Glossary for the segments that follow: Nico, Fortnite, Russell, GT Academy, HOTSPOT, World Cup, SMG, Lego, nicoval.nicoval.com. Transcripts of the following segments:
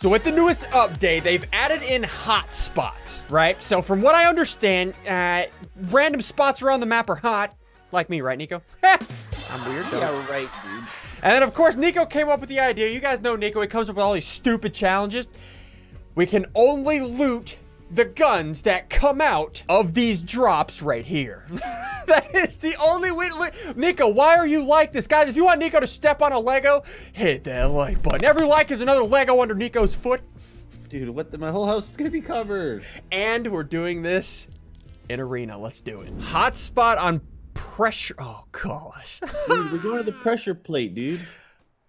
So with the newest update, they've added in hotspots, right? So from what I understand, random spots around the map are hot. Like me, right, Nico? I'm weird, though. Yeah, right, dude. And then, of course, Nico came up with the idea. You guys know Nico. He comes up with all these stupid challenges. We can only loot the guns that come out of these drops right here. That is the only way. Nico, why are you like this? Guys, if you want Nico to step on a Lego, hit that like button. Every like is another Lego under Nico's foot. Dude, what? My whole house is going to be covered. And we're doing this in Arena. Let's do it. Hotspot on pressure. Oh, gosh. Dude, we're going to the pressure plate, dude.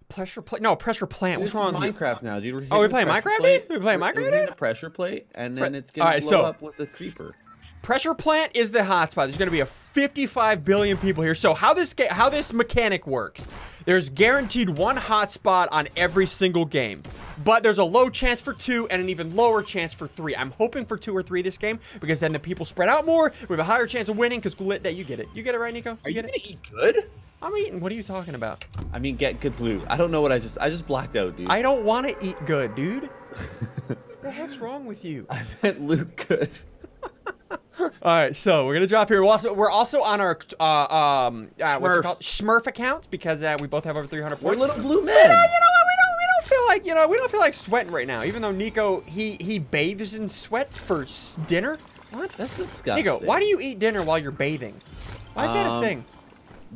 Pressure plate? No, pressure plant. What's wrong with Minecraft now, dude? Oh, we playing Minecraft, dude? We playing Minecraft, dude? The pressure plate, and then it's going to blow up with a creeper. Pressure plant is the hotspot. There's going to be a 55 billion people here. So how this mechanic works, there's guaranteed one hotspot on every single game, but there's a low chance for two and an even lower chance for three. I'm hoping for two or three this game because then the people spread out more. We have a higher chance of winning because you get it. You get it, right, Nico? You get it? Are you gonna eat good? I'm eating. What are you talking about? I mean, get good loot. I don't know what I just blacked out, dude. I don't want to eat good, dude. What the heck's wrong with you? I meant loot good. All right, so we're gonna drop here. We're also on our what's it called? Smurf account because we both have over 300 points. We're little blue men. You know what? We don't feel like sweating right now. Even though Nico he bathes in sweat for dinner. What? That's disgusting. Nico, why do you eat dinner while you're bathing? Why is that a thing?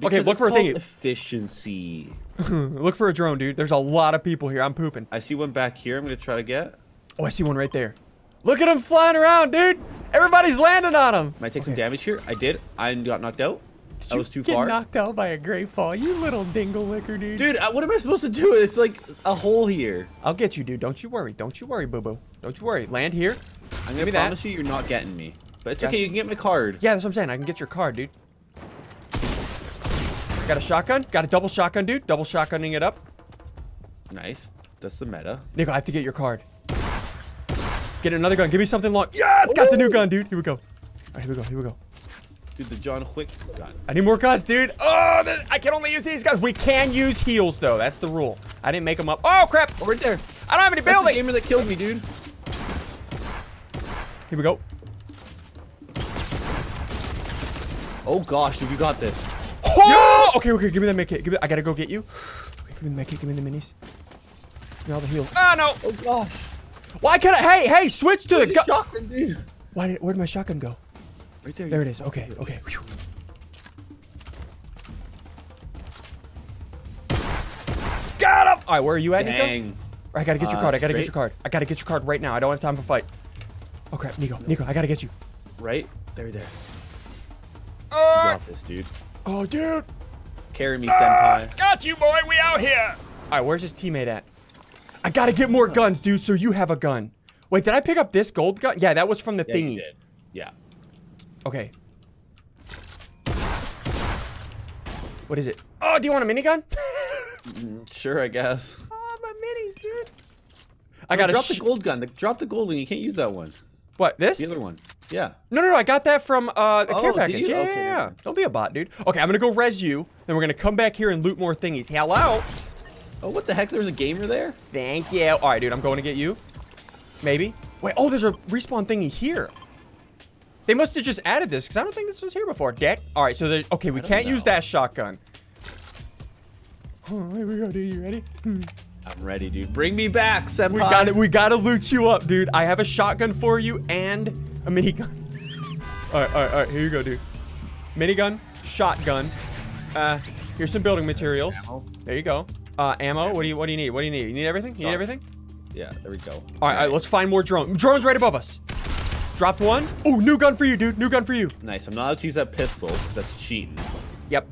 Okay, look for a thing. Efficiency. Look for a drone, dude. There's a lot of people here. I'm pooping. I see one back here. I'm gonna try to get. Oh, I see one right there. Look at him flying around, dude. Everybody's landing on him. Might take some damage here. I did. I got knocked out. I was too far. You get knocked out by a great fall. You little dingle licker, dude. Dude, what am I supposed to do? It's like a hole here. I'll get you, dude. Don't you worry. Don't you worry, boo-boo. Don't you worry. Land here. I'm going to promise you you're not getting me. But it's okay. You can get my card. Yeah, that's what I'm saying. I can get your card, dude. Got a shotgun. Got a double shotgun, dude. Double shotgunning it up. Nice. That's the meta. Nico, I have to get your card. Get another gun. Give me something long. Yeah, it's got the new gun, dude. Here we go. All right, here we go. Here we go. Dude, the John Wick gun. I need more guns, dude. Oh, I can only use these guys. We can use heals, though. That's the rule. I didn't make them up. Oh, crap. Oh, right there. I don't have any building. That's the gamer that killed me, dude. Here we go. Oh, gosh, dude. You got this. Oh! Yes! Okay, okay. Give me that med kit. I got to go get you. Okay, give me the med kit. Give me the minis. Give me all the heals. Oh, no. Oh, gosh. Why can't I? Hey, hey, switch to the shotgun, dude. Where did my shotgun go? Right there. There it is. Okay, okay. Whew. Got him! All right, where are you at, Nico? Dang. Right, I gotta get your card. I gotta get your card. I gotta get your card right now. I don't have time for fight. Oh crap, Nico. Nico, I gotta get you. Right there, there. You got this, dude. Oh, dude. Carry me, senpai. Got you, boy. We out here. All right, where's his teammate at? I gotta get more guns, dude, so you have a gun. Wait, did I pick up this gold gun? Yeah, that was from the thingy. You did. Yeah. Okay. What is it? Oh, do you want a minigun? Sure, I guess. Oh, my minis, dude. I gotta drop the gold gun. Drop the gold gun. You can't use that one. What, this? The other one. Yeah. No, no, no. I got that from the care package. Yeah, okay, yeah. Don't be a bot, dude. Okay, I'm gonna go res you, then we're gonna come back here and loot more thingies. Hello? Oh, what the heck? There's a gamer there? Thank you. All right, dude. I'm going to get you. Maybe. Wait. Oh, there's a respawn thingy here. They must have just added this because I don't think this was here before. Dead. All right. So, okay. We can't use that shotgun. Oh, here we go, dude. You ready? I'm ready, dude. Bring me back, senpai. We got to loot you up, dude. I have a shotgun for you and a minigun. All right. All right. All right. Here you go, dude. Minigun. Shotgun. Here's some building materials. There you go. Ammo. What do you need? What do you need? You need everything? You need everything? Yeah, there we go. All right, let's find more drones. Drones right above us. Dropped one. Oh, new gun for you, dude. New gun for you. Nice. I'm not allowed to use that pistol because that's cheating. Yep.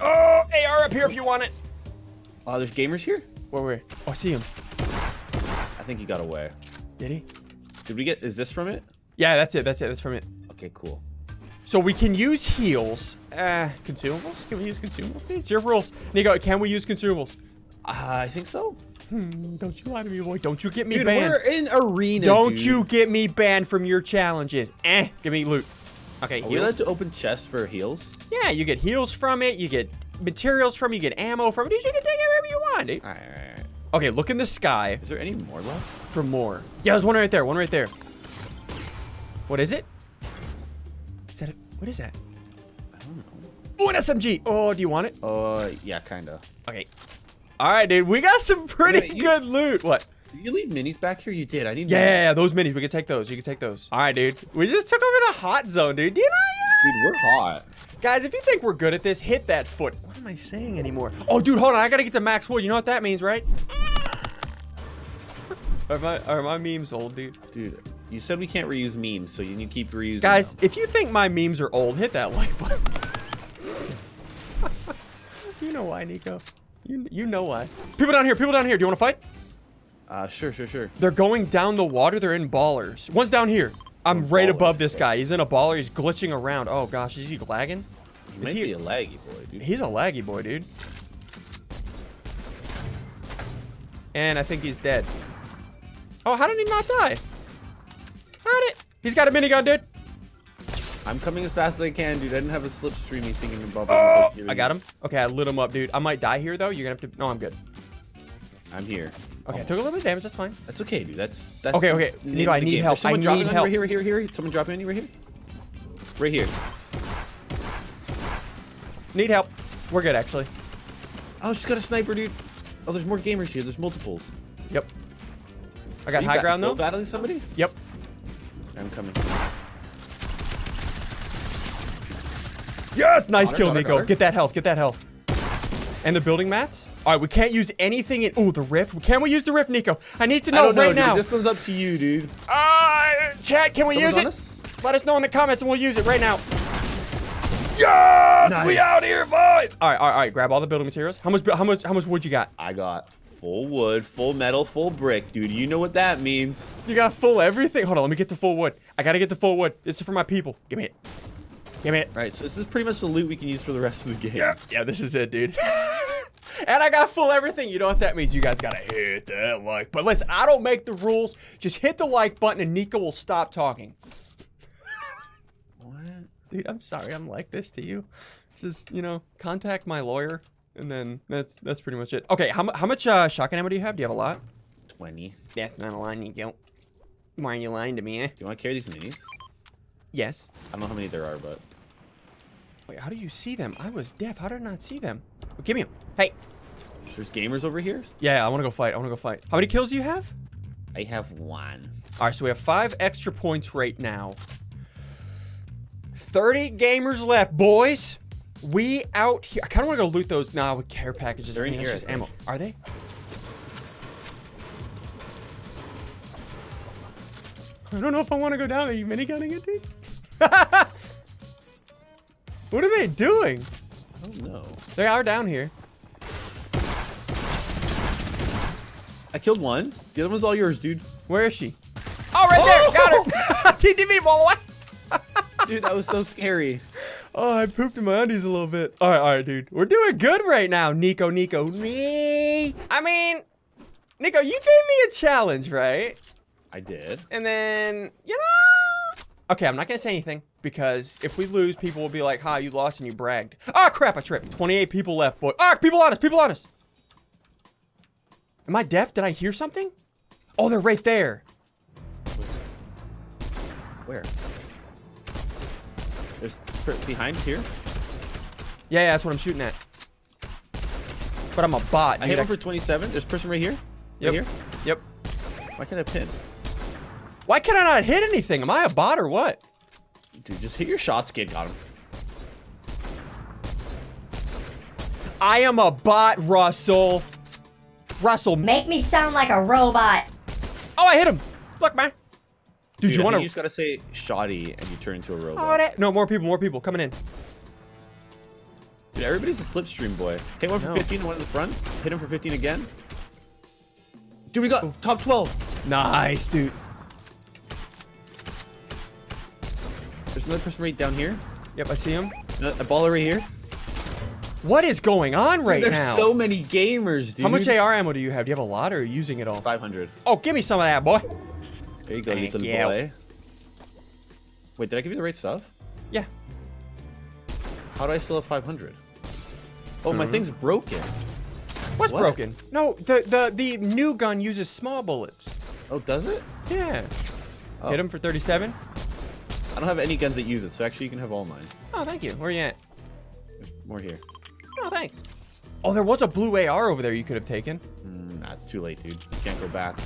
Oh, AR up here if you want it. Oh, there's gamers here? Where were we? Oh, I see him. I think he got away. Did he? Did we get, is this from it? Yeah, that's it. That's it. That's from it. Okay, cool. So we can use heals. Consumables? Can we use consumables? It's your rules. Nico, can we use consumables? I think so. Don't you lie to me, boy. Don't you get me banned. We're in Arena, Don't you get me banned from your challenges. Give me loot. Okay, heals. Are we allowed to open chests for heals? Yeah, you get heals from it. You get materials from it. You get ammo from it. You can take it wherever you want, dude. All right, all right, all right. Okay, look in the sky. Is there any more left? for more. Yeah, there's one right there. One right there. What is it? Is that a, what is that? I don't know. Oh, an SMG. Oh, do you want it? Yeah, kind of. Okay. All right, dude. We got some pretty good loot. What? Did you leave minis back here? You did. I need. Yeah, those minis. We can take those. You can take those. All right, dude. We just took over the hot zone, dude. Do you know? Dude, we're hot. Guys, if you think we're good at this, hit that foot. What am I saying anymore? Oh, dude, hold on. I gotta get to max wood. You know what that means, right? Are my memes old, dude? Dude, you said we can't reuse memes, so you need to keep reusing them. If you think my memes are old, hit that like button. You know why, Nico. You know why. People down here. People down here. Do you want to fight? Sure. They're going down the water. They're in ballers. One's down here. I'm right above this guy. He's in a baller. He's glitching around. Oh, gosh. Is he lagging? Is he a laggy boy, dude? He's a laggy boy, dude. And I think he's dead. Oh, how did he not die? How did... He's got a minigun, dude. I'm coming as fast as I can, dude. I didn't have a slipstreamy thing in the bubble. Oh, I got him. Okay, I lit him up, dude. I might die here, though. You're going to have to... No, I'm good. I'm here. Okay, I took a little bit of damage. That's fine. That's okay, dude. That's okay. Nico, I need help. Someone dropping on you right here, Someone dropping on you right here. Right here. Need help. We're good, actually. Oh, she's got a sniper, dude. Oh, there's more gamers here. There's multiples. Yep. I got high ground, though. Battling somebody? Yep. I'm coming. Yes! Nice kill, Nico. Get that health. Get that health. And the building mats? All right, we can't use anything in... Ooh, the rift. Can we use the rift, Nico? I need to know right now. This one's up to you, dude. Chat, can we use it? Let us know in the comments, and we'll use it right now. Yes! Nice. We out here, boys! All right, grab all the building materials. How much wood you got? I got full wood, full metal, full brick, dude. You know what that means. You got full everything? Hold on, let me get to full wood. I got to get to full wood. This is for my people. Give me it. Give me it. All right, so this is pretty much the loot we can use for the rest of the game. Yeah, this is it, dude. And I got full everything. You know what that means. You guys got to hit that like. But listen, I don't make the rules. Just hit the like button and Nico will stop talking. What? Dude, I'm sorry. I'm like this to you. Just, you know, contact my lawyer. And then that's pretty much it. Okay, how much shotgun ammo do you have? Do you have a lot? 20. That's not a line, Nico. Why are you lying to me, eh? Do you want to carry these minis? Yes. I don't know how many there are, but... Wait, how do you see them? I was deaf. How did I not see them? Well, give me them. Hey. There's gamers over here? Yeah, I want to go fight. How many kills do you have? I have 1. All right, so we have 5 extra points right now. 30 gamers left, boys. We out here. I kind of want to go loot those now with care packages. They're in here. Just ammo. Are they? I don't know if I want to go down there. You minigunning it, dude? What are they doing? I don't know. They are down here. I killed one. The other one's all yours, dude. Where is she? Oh, right there. Got her. TTV, boy. Dude, that was so scary. Oh, I pooped in my undies a little bit. All right, dude. We're doing good right now, Nico, you gave me a challenge, right? I did. And then, you know... Okay, I'm not going to say anything because if we lose, people will be like, ha, you lost and you bragged. Ah, crap, I tripped. 28 people left, boy. Ah, people on us, Am I deaf? Did I hear something? Oh, they're right there. Where? There's behind here. Yeah, that's what I'm shooting at. But I'm a bot. I hit him for 27. There's a person right here. Yep. Right here. Yep. Why can't I pin? Why can I not hit anything? Am I a bot or what? Dude, just hit your shots, kid. Got him. I am a bot, Russell. Russell, make me sound like a robot. Oh, I hit him. Look, man. Dude, you want to? You just gotta say "shoddy" and you turn into a robot. No, more people coming in. Dude, everybody's a slipstream boy. Take one for 15, one in the front. Hit him for 15 again. Dude, we got top 12. Nice, dude. There's another person right down here. Yep, I see him. A baller right here. What is going on right now? There's so many gamers, dude. How much AR ammo do you have? Do you have a lot or are you using it all? 500. Oh, give me some of that, boy. There you go, Ethan boy. Wait, did I give you the right stuff? Yeah. How do I still have 500? Oh, my thing's broken. What's broken? No, the new gun uses small bullets. Oh, does it? Yeah. Oh. Hit him for 37. I don't have any guns that use it, so actually you can have all mine. Oh, thank you. Where are you at? There's more here. Oh, thanks. Oh, there was a blue AR over there you could have taken. Nah, it's too late, dude. You can't go back.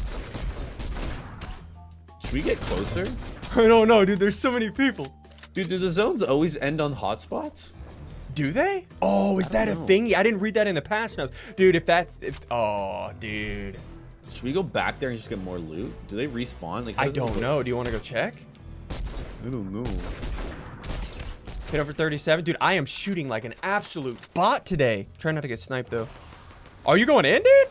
Should we get closer? I don't know, dude. There's so many people. Dude, do the zones always end on hotspots? Do they? Oh, is that a thing? I didn't read that in the patch notes. Dude, if that's... oh, dude. Should we go back there and just get more loot? Do they respawn? Like, I don't know. Do you want to go check? I don't know. Hit over 37. Dude, I am shooting like an absolute bot today. Try not to get sniped, though. Are you going in, dude?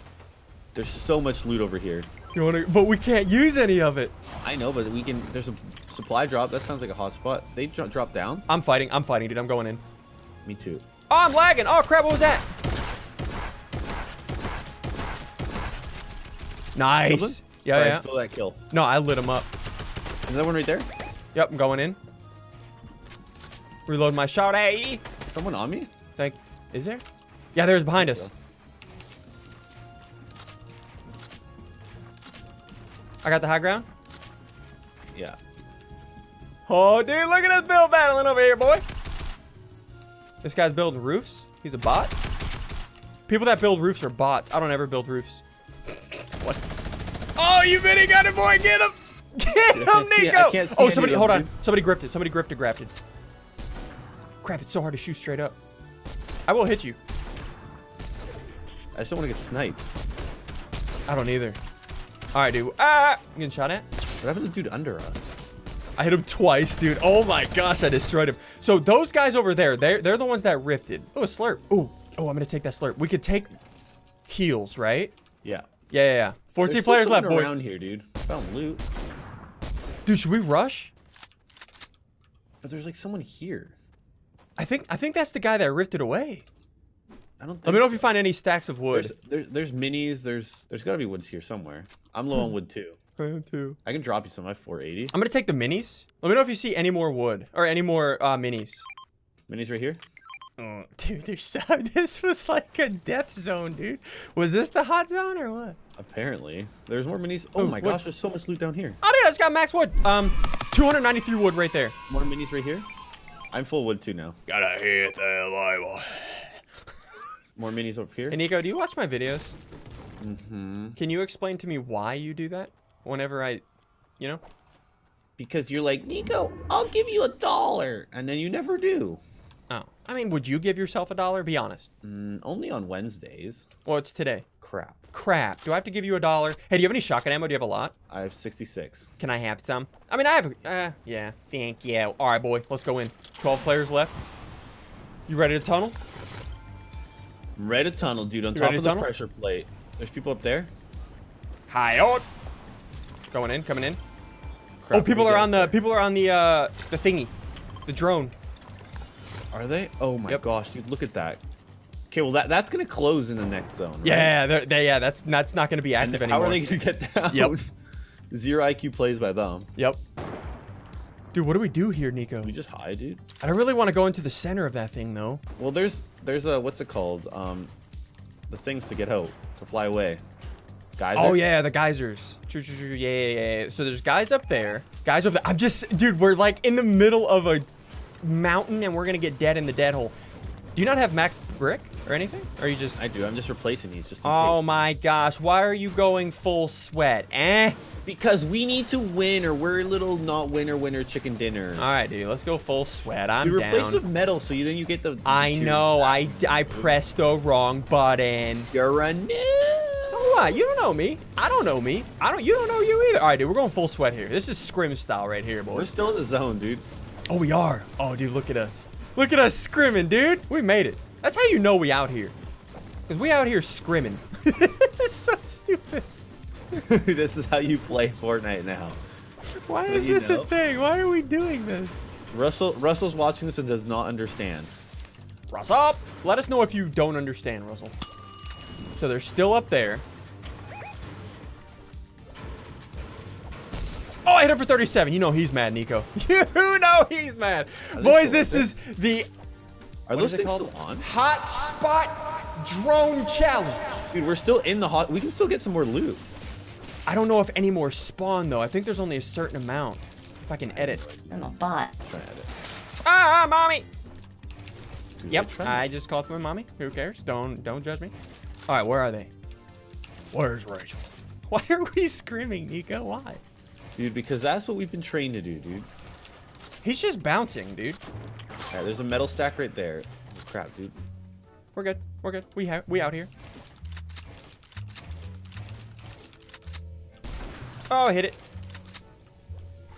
There's so much loot over here. You want to... But we can't use any of it. I know, but we can... There's a supply drop. That sounds like a hotspot. They drop down. I'm fighting. I'm fighting, dude. I'm going in. Me too. Oh, I'm lagging. Oh, crap. What was that? Nice. Yeah, yeah. I stole that kill. No, I lit him up. Is that one right there? Yep, I'm going in. Reload my shot. Hey. Someone on me? Thank. Is there? Yeah, there's behind us. I got the high ground. Yeah. Oh, dude, look at us build battling over here, boy. This guy's building roofs. He's a bot. People that build roofs are bots. I don't ever build roofs. What? Oh, you mini got it, boy. Get him. Get him, Nico. Oh, somebody. Hold on. Somebody gripped it. Somebody gripped it. Grabbed it. Crap, it's so hard to shoot straight up. I will hit you. I just don't want to get sniped. I don't either. All right, dude. Ah, I'm getting shot at. What happened to the dude under us? I hit him twice, dude. Oh my gosh, I destroyed him. So those guys over there, they're the ones that rifted. Oh, a slurp. Oh, oh, I'm gonna take that slurp. We could take heals, right? Yeah. Yeah, yeah, yeah. 14 There's players left, boy. Around here, dude. Found loot. Dude, should we rush? But there's like someone here. I think that's the guy that rifted away. I don't think Let me know if you find any stacks of wood. There's minis. There's gotta be woods here somewhere. I'm low on wood too. I am too. I can drop you some. I have 480. I'm gonna take the minis. Let me know if you see any more wood or any more minis. Minis right here. Oh, dude, there's so. This was like a death zone, dude. Was this the hot zone or what? Apparently, there's more minis. Oh my gosh, there's so much loot down here. Oh, dude, I just got max wood. 293 wood right there. More minis right here. I'm full wood too now. Gotta hit the live. More minis over here. Hey, Nico, do you watch my videos? Mm-hmm. Can you explain to me why you do that? Whenever I, you know? Because you're like, Nico, I'll give you $1. And then you never do. Oh. I mean, would you give yourself $1? Be honest. Only on Wednesdays. Well, it's today. Crap. Crap. Do I have to give you $1? Hey, do you have any shotgun ammo? Do you have a lot? I have 66. Can I have some? I mean, I have... yeah. Thank you. All right, boy. Let's go in. 12 players left. You ready to tunnel? I'm ready to tunnel, dude. On top of the pressure plate. There's people up there. Hi, oh. Going in, coming in. Crap, oh, people are on the thingy, the drone. Are they? Oh my gosh, dude, look at that. Okay, well that's gonna close in the next zone. Right? Yeah, that's not gonna be active anymore. How are they gonna get down? Yep. Zero IQ plays by them. Yep. Dude, what do we do here, Nico? We just hide, dude. I don't really want to go into the center of that thing though. Well, there's a what's it called? The things to get out to fly away. Geysers? Oh yeah, the geysers. True, true, true. Yeah. So there's guys up there. Guys over there. I'm just, dude, we're like in the middle of a mountain and we're gonna get dead in the dead hole. Do you not have max brick or anything? Or are you just? I do. I'm just replacing these. Just. In case. My gosh, why are you going full sweat? Eh? Because we need to win, or we're a little not winner chicken dinner. All right, dude, let's go full sweat. I'm down. You replace with metal, so then you get the. I know. I pressed the wrong button. You're a noob. You don't know me. I don't know me. You don't know you either. All right, dude, we're going full sweat here. This is scrim style right here, boys. We're still in the zone, dude. Oh, we are. Oh, dude, look at us. Look at us scrimming, dude. We made it. That's how you know we out here. Because we out here scrimming. It's so stupid. This is how you play Fortnite now. Why is this a thing? Why are we doing this? Russell's watching this and does not understand. Russell, let us know if you don't understand, Russell. So they're still up there. Oh, I hit him for 37. You know he's mad, Nico. You know he's mad. Boys, this is the... Are those things still on? Hotspot Drone Challenge. Dude, we're still in the hot... We can still get some more loot. I don't know if any more spawn, though. I think there's only a certain amount. If I can edit. I'm a bot. Try to edit. Ah, mommy! Dude, yep, I just called for my mommy. Who cares? Don't judge me. All right, where are they? Where's Rachel? Why are we screaming, Nico? Why? Dude, because that's what we've been trained to do, dude. He's just bouncing, dude. All right, there's a metal stack right there. Oh, crap, dude. We're good. We're good. We out here. Oh, I hit it.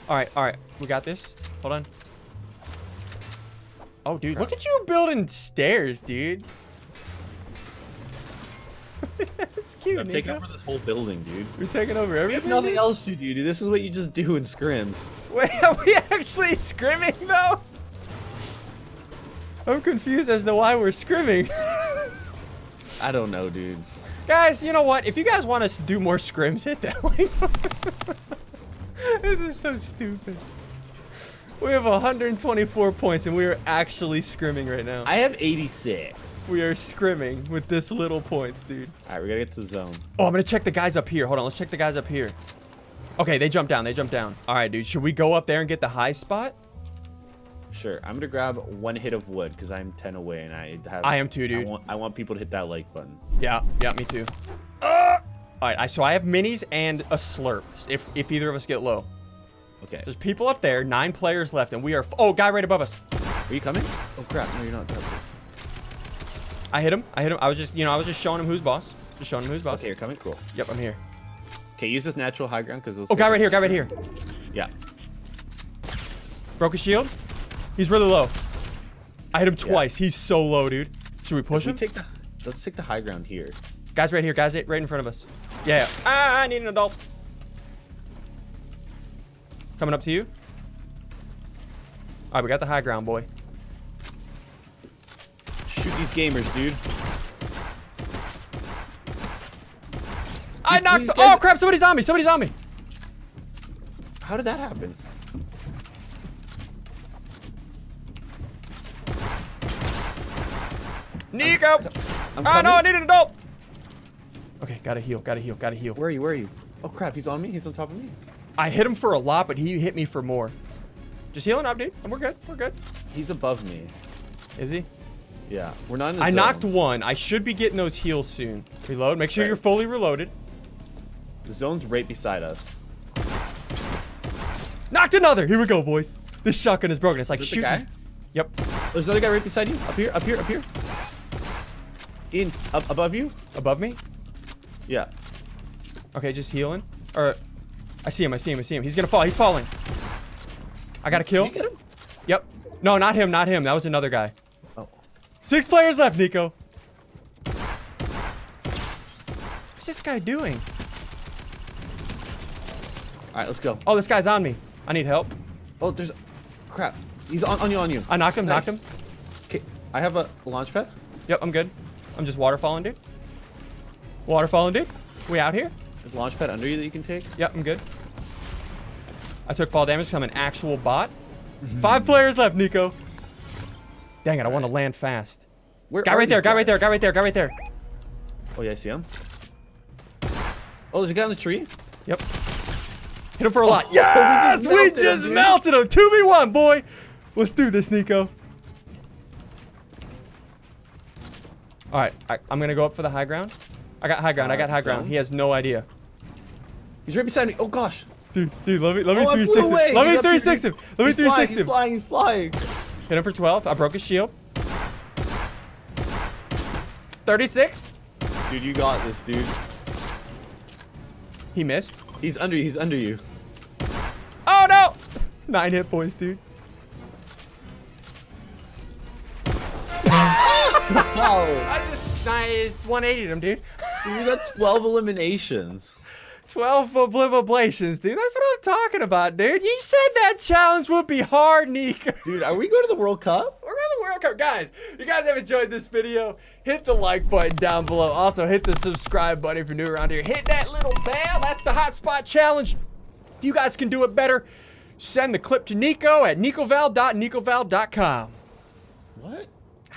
All right, all right. We got this. Hold on. Oh, dude, look at you building stairs, dude. That's cute, Nico. I'm taking over this whole building, dude. You're taking over everything? We have nothing else to do, dude. This is what you just do in scrims. Wait, are we actually scrimming, though? I'm confused as to why we're scrimming. I don't know, dude. Guys, you know what? If you guys want us to do more scrims, hit that link. This is so stupid. We have 124 points, and we are actually scrimming right now. I have 86. We are scrimming with this little points, dude. All right, we got to get to the zone. Oh, I'm going to check the guys up here. Hold on. Let's check the guys up here. Okay, they jumped down. They jumped down. All right, dude. Should we go up there and get the high spot? Sure. I'm going to grab one hit of wood because I'm 10 away, and I am too, dude. I want people to hit that like button. Yeah. Yeah, me too. All right, so I have minis and a slurp if either of us get low. Okay. There's people up there. 9 players left, and we are... Oh, guy right above us. Are you coming? Oh, crap. No, you're not. I hit him. I hit him. I was just, you know, I was just showing him who's boss. Just showing him who's boss. Okay, you're coming? Cool. Yep, I'm here. Okay, use this natural high ground because... Oh, guy right here. Guy right here. Yeah. Broke his shield. He's really low. I hit him twice. Yeah. He's so low, dude. Should we push him? Let's take the high ground here. Guys right here. Guys right in front of us. Yeah. Ah, I need an adult. Coming up to you. All right, we got the high ground, boy. Shoot these gamers, dude. I knocked... Oh, crap. Somebody's on me. Somebody's on me. How did that happen? Nico. Oh, no. I need an adult. Okay, got to heal. Got to heal. Got to heal. Where are you? Where are you? Oh, crap. He's on me. He's on top of me. I hit him for a lot, but he hit me for more. Just healing up, dude. And we're good. We're good. He's above me. Is he? Yeah. We're not in the zone. I knocked one. I should be getting those heals soon. Reload. Make sure you're fully reloaded. The zone's right beside us. Knocked another. Here we go, boys. This shotgun is broken. It's like shoot. Yep. There's another guy right beside you. Up here. Up here. Up here. In. Up above you. Above me? Yeah. Okay, just healing. All right. I see him. I see him. I see him. He's going to fall. He's falling. I got a kill. Did you get him? Yep. No, not him. Not him. That was another guy. Oh. 6 players left, Nico. What's this guy doing? All right, let's go. Oh, this guy's on me. I need help. Oh, there's... Crap. He's on you, on you. I knocked him. Nice. Knocked him. Okay. I have a launch pad. Yep, I'm good. I'm just waterfalling, dude. Waterfalling, dude. We out here? There's a launch pad under you that you can take? Yep, I'm good. I took fall damage because I'm an actual bot. 5 players left, Nico. Dang it, I want to land fast. Guy right there, guy right there, guy right there, guy right there. Oh, yeah, I see him. Oh, there's a guy on the tree? Yep. Hit him for a lot. Yes! We just melted him! 2v1, boy! Let's do this, Nico. All right, I'm going to go up for the high ground. I got high ground. I got high ground. He has no idea. He's right beside me. Oh gosh, dude, let me 360 him. Let me 360 him. Let me 360 him. He's flying. He's flying. Hit him for 12. I broke his shield. 36. Dude, you got this, dude. He missed. He's under you. He's under you. Oh no! 9 hit points, dude. Wow. I 180'd him, dude. We got 12 eliminations. 12 oblibations, dude. That's what I'm talking about, dude. You said that challenge would be hard, Nico. Dude, are we going to the World Cup? We're going to the World Cup. Guys, if you guys have enjoyed this video, hit the like button down below. Also, hit the subscribe button if you're new around here. Hit that little bell. That's the hotspot challenge. If you guys can do it better, send the clip to Nico at nicoval.nicoval.com. What?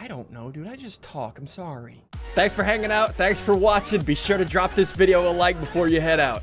I don't know, dude. I just talk. I'm sorry. Thanks for hanging out. Thanks for watching. Be sure to drop this video a like before you head out.